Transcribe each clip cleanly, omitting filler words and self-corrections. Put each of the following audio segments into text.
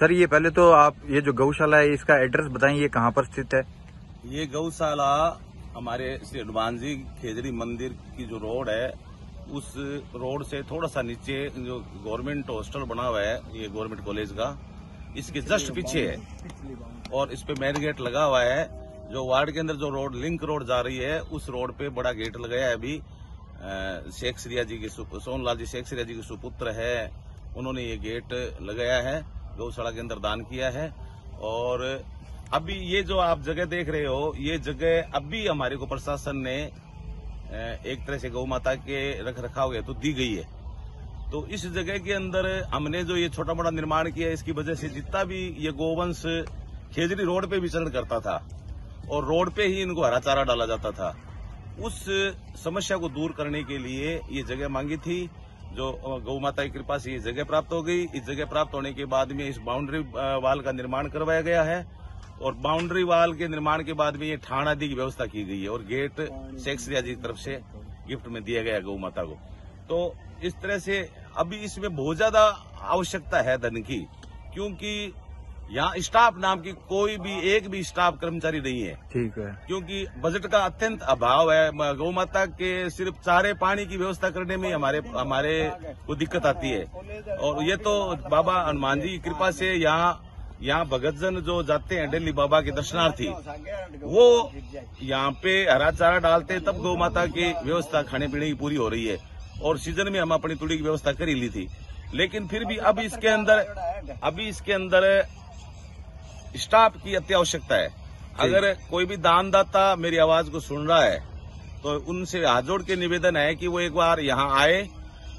Sir ये पहले तो आप ये जो गौशाला है इसका एड्रेस बताएं, ये कहाँ पर स्थित है? ये गौशाला हमारे श्री हनुमान जी खेजड़ी मंदिर की जो रोड है उस रोड से थोड़ा सा नीचे जो गवर्नमेंट हॉस्टल बना हुआ है ये गवर्नमेंट कॉलेज का, इसके जस्ट पीछे है और इस पे मेन गेट लगा हुआ है। जो वार्ड के अंदर जो रोड लिंक रोड जा रही है उस रोड पे बड़ा गेट लगाया है। अभी शेख सरिया जी के सोनलाल जी शेख सरिया जी के सुपुत्र है, उन्होंने ये गेट लगाया है, गौशाला के अंदर दान किया है। और अभी ये जो आप जगह देख रहे हो ये जगह अभी हमारे को प्रशासन ने एक तरह से गौ माता के रख रखाव है तो दी गई है। तो इस जगह के अंदर हमने जो ये छोटा मोटा निर्माण किया इसकी वजह से जितना भी ये गोवंश खेजड़ी रोड पे विचरण करता था और रोड पे ही इनको हरा चारा डाला जाता था, उस समस्या को दूर करने के लिए ये जगह मांगी थी। जो गौ माता की कृपा से ये जगह प्राप्त हो गई। इस जगह प्राप्त होने के बाद में इस बाउंड्री वाल का निर्माण करवाया गया है और बाउंड्री वाल के निर्माण के बाद में ये ठाण आदि की व्यवस्था की गई है और गेट शेख सरिया जी की तरफ से गिफ्ट में दिया गया गौ माता को। तो इस तरह से अभी इसमें बहुत ज्यादा आवश्यकता है धन की, क्योंकि यहाँ स्टाफ नाम की कोई भी एक भी स्टाफ कर्मचारी नहीं है। ठीक है, क्योंकि बजट का अत्यंत अभाव है। गौ माता के सिर्फ चारे पानी की व्यवस्था करने में हमारे को दिक्कत आती है। और ये तो बाबा हनुमान जी की कृपा से यहाँ भगतजन जो जाते हैं डेली बाबा के दर्शनार्थी वो यहाँ पे हरा चारा डालते तब गौ माता की व्यवस्था खाने पीने की पूरी हो रही है। और सीजन में हम अपनी तुड़ी की व्यवस्था कर ही ली थी, लेकिन फिर भी अभी इसके अंदर स्टाफ की अत्यावश्यकता है। अगर कोई भी दानदाता मेरी आवाज को सुन रहा है तो उनसे हाथ जोड़ के निवेदन है कि वो एक बार यहाँ आए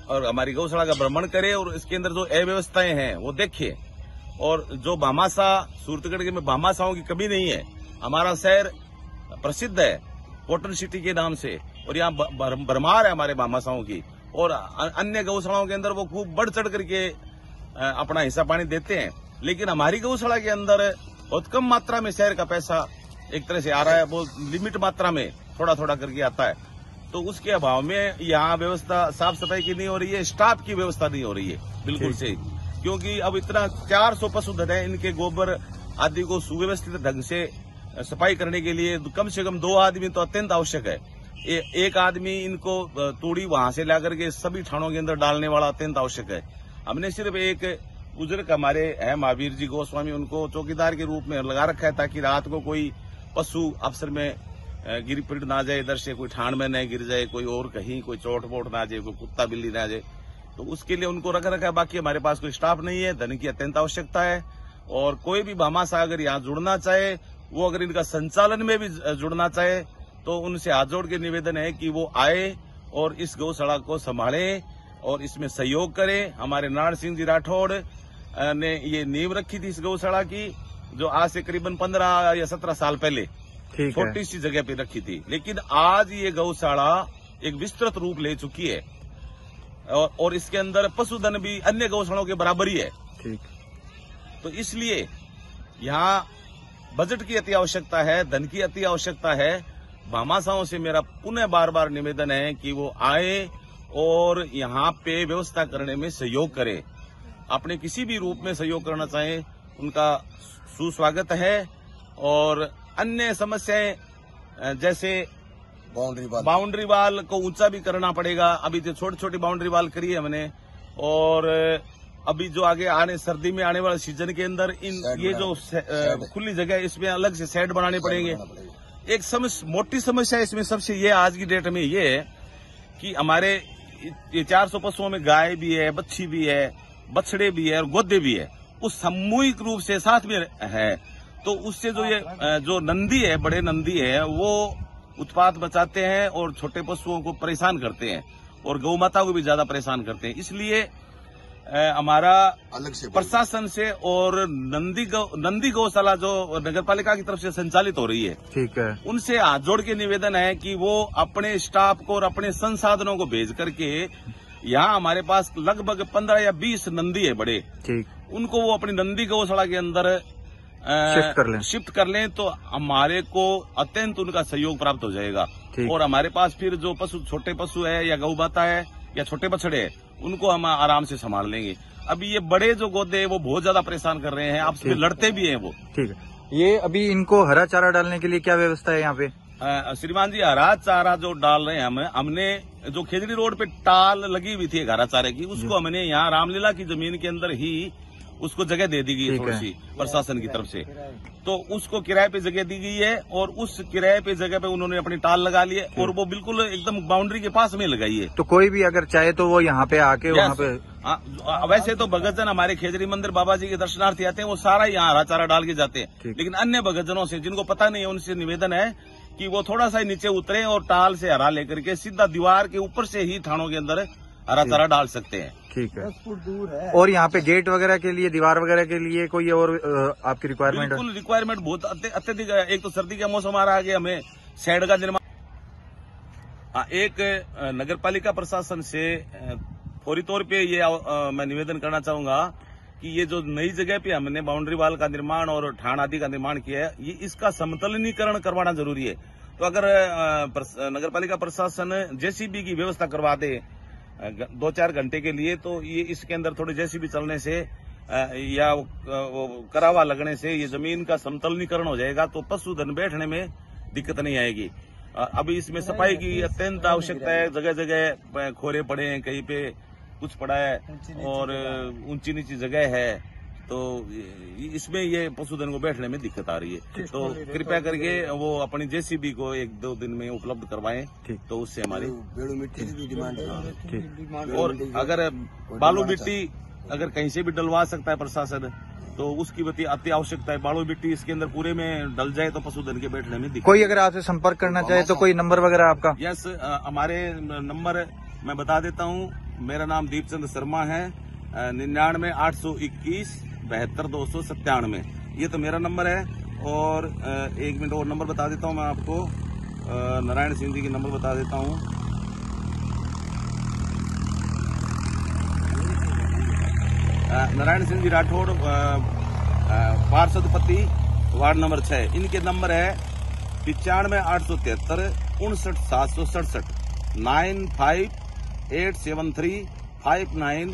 और हमारी गौशाला का भ्रमण करे और इसके अंदर जो अव्यवस्थाएं हैं वो देखे। और जो भामाशा सूरतगढ़ में भामाशाओं की कमी नहीं है, हमारा शहर प्रसिद्ध है कॉटन सिटी के नाम से और यहाँ भरमार है हमारे भामाशाओं की। और अन्य गौशालाओं के अंदर वो खूब बढ़ चढ़ करके अपना हिस्सा पानी देते हैं, लेकिन हमारी गौशाला के अंदर बहुत कम मात्रा में शहर का पैसा एक तरह से आ रहा है, बहुत लिमिट मात्रा में थोड़ा थोड़ा करके आता है। तो उसके अभाव में यहाँ व्यवस्था साफ सफाई की नहीं हो रही है, स्टाफ की व्यवस्था नहीं हो रही है बिल्कुल से, क्योंकि अब इतना 400 पशुधन है, इनके गोबर आदि को सुव्यवस्थित ढंग से सफाई करने के लिए कम से कम 2 आदमी तो अत्यंत आवश्यक है। एक आदमी इनको तूड़ी वहां से लाकर के सभी ठाणों के अंदर डालने वाला अत्यंत आवश्यक है। हमने सिर्फ एक बुजुर्ग हमारे है महावीर जी गोस्वामी, उनको चौकीदार के रूप में लगा रखा है ताकि रात को कोई पशु अफसर में गिर पिट ना जाए, इधर से कोई ठाण में न गिर जाए, कोई और कहीं कोई चोट वोट ना जाए, कोई कुत्ता बिल्ली ना जाए, तो उसके लिए उनको रख रखा है। बाकी हमारे पास कोई स्टाफ नहीं है, धन की अत्यंत आवश्यकता है। और कोई भी भामाशाह अगर यहाँ जुड़ना चाहे, वो अगर इनका संचालन में भी जुड़ना चाहे तो उनसे हाथ जोड़ के निवेदन है कि वो आए और इस गौशाला को संभालें और इसमें सहयोग करें। हमारे नारायण सिंह जी राठौड़ ने ये नींव रखी थी इस गौशाला की, जो आज से करीबन 15 या 17 साल पहले छोटी सी जगह पे रखी थी, लेकिन आज ये गौशाला एक विस्तृत रूप ले चुकी है और इसके अंदर पशुधन भी अन्य गौशालाओं के बराबर ही है। ठीक, तो इसलिए यहाँ बजट की अति आवश्यकता है, धन की अति आवश्यकता है। भामाशाओं से मेरा पुनः बार बार निवेदन है कि वो आए और यहाँ पे व्यवस्था करने में सहयोग करें। आपने किसी भी रूप में सहयोग करना चाहें उनका सुस्वागत है। और अन्य समस्याएं जैसे बाउंड्री वाल को ऊंचा भी करना पड़ेगा। अभी जो छोटी छोटी बाउंड्री वाल करी है हमने, और अभी जो आगे आने सर्दी में आने वाले सीजन के अंदर ये जो खुली जगह है इसमें अलग से शेड बनाने पड़ेंगे। एक मोटी समस्या इसमें सबसे ये आज की डेट में ये है कि हमारे ये 400 पशुओं में गाय भी है, बच्छी भी है, बछड़े भी है और गोदे भी है, उस सामूहिक रूप से साथ में है। तो उससे जो ये जो नंदी है, बड़े नंदी है, वो उत्पाद बचाते हैं और छोटे पशुओं को परेशान करते हैं और गौ माता को भी ज्यादा परेशान करते हैं। इसलिए हमारा अलग से प्रशासन से और नंदी गौशाला जो नगर पालिका की तरफ से संचालित हो रही है, ठीक है, उनसे हाथ जोड़ के निवेदन है कि वो अपने स्टाफ को और अपने संसाधनों को भेज करके यहाँ हमारे पास लगभग 15 या 20 नंदी है बड़े, ठीक, उनको वो अपनी नंदी गौशाला के अंदर शिफ्ट कर लें तो हमारे को अत्यंत उनका सहयोग प्राप्त हो जाएगा। और हमारे पास फिर जो पशु छोटे पशु है या गौ माता है या छोटे बछड़े है उनको हम आराम से संभाल लेंगे। अभी ये बड़े जो गौधे हैं वो बहुत ज्यादा परेशान कर रहे हैं, आपसे लड़ते भी हैं वो। ठीक है, ये अभी इनको हरा चारा डालने के लिए क्या व्यवस्था है यहाँ पे? श्रीमान जी, हरा चारा जो डाल रहे हैं हमने जो खेजड़ी रोड पे टाल लगी हुई थी एक हरा चारे की, उसको हमने यहाँ रामलीला की जमीन के अंदर ही उसको जगह दे दी गई है थोड़ी सी प्रशासन की तरफ से, तो उसको किराए पे जगह दी गई है और उस किराए पे जगह पे उन्होंने अपनी टाल लगा ली है और वो बिल्कुल एकदम बाउंड्री के पास में लगाई है। तो कोई भी अगर चाहे तो वो यहाँ पे आके वहाँ पे वैसे तो भगतजन हमारे खेजड़ी मंदिर बाबा जी के दर्शनार्थी आते हैं, वो सारा यहाँ हरा चारा डाल के जाते हैं, लेकिन अन्य भगतजनों से जिनको पता नहीं है उनसे निवेदन है कि वो थोड़ा सा नीचे उतरे और टाल से हरा लेकर के सीधा दीवार के ऊपर से ही थानों के अंदर हरा चारा डाल सकते हैं। ठीक है, 10 फुट दूर है। और यहाँ पे गेट वगैरह के लिए, दीवार वगैरह के लिए कोई और आपकी रिक्वायरमेंट? बिल्कुल रिक्वायरमेंट बहुत अत्यधिक है। एक तो सर्दी का मौसम आ रहा है, हमें शेड का निर्माण, एक नगर पालिका प्रशासन से फौरी तौर पे ये मैं निवेदन करना चाहूंगा कि ये जो नई जगह पे हमने बाउंड्री वाल का निर्माण और ठाण आदि का निर्माण किया है, ये इसका समतलीकरण करवाना जरूरी है। तो अगर नगर पालिका प्रशासन जेसीबी की व्यवस्था करवा दे 2-4 घंटे के लिए, तो ये इसके अंदर थोड़े जेसीबी चलने से या वो करावा लगने से ये जमीन का समतलीकरण हो जाएगा, तो पशुधन बैठने में दिक्कत नहीं आएगी। अभी इसमें सफाई की अत्यंत आवश्यकता है, जगह जगह खोरे पड़े हैं, कहीं पे कुछ पड़ा है और ऊंची नीची जगह है, तो इसमें ये पशुधन को बैठने में दिक्कत आ रही है। तो कृपया करके वो अपनी जेसीबी को 1-2 दिन में उपलब्ध करवाएं, तो उससे हमारी मिट्टी की डिमांड, और अगर बालू मिट्टी अगर कहीं से भी डलवा सकता है प्रशासन, तो उसकी भी अति आवश्यकता है। बालू मिट्टी इसके अंदर पूरे में डल जाए तो पशुधन के बैठने में दिक्कत। कोई अगर आपसे संपर्क करना चाहे तो कोई नंबर वगैरह आपका? यस, हमारे नंबर मैं बता देता हूँ। मेरा नाम दीपचंद शर्मा है, 99 821 72 297, ये तो मेरा नंबर है। और एक मिनट और नंबर बता देता हूँ मैं आपको, नारायण सिंह जी के नंबर बता देता हूँ। नारायण सिंह जी राठौड़, पार्षदपति वार्ड नंबर 6, इनके नंबर है 95 873 59 767 95 873 59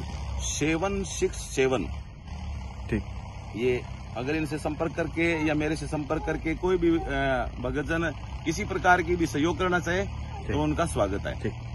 767। ठीक, ये अगर इनसे संपर्क करके या मेरे से संपर्क करके कोई भी भगतजन किसी प्रकार की भी सहयोग करना चाहे तो उनका स्वागत है। ठीक।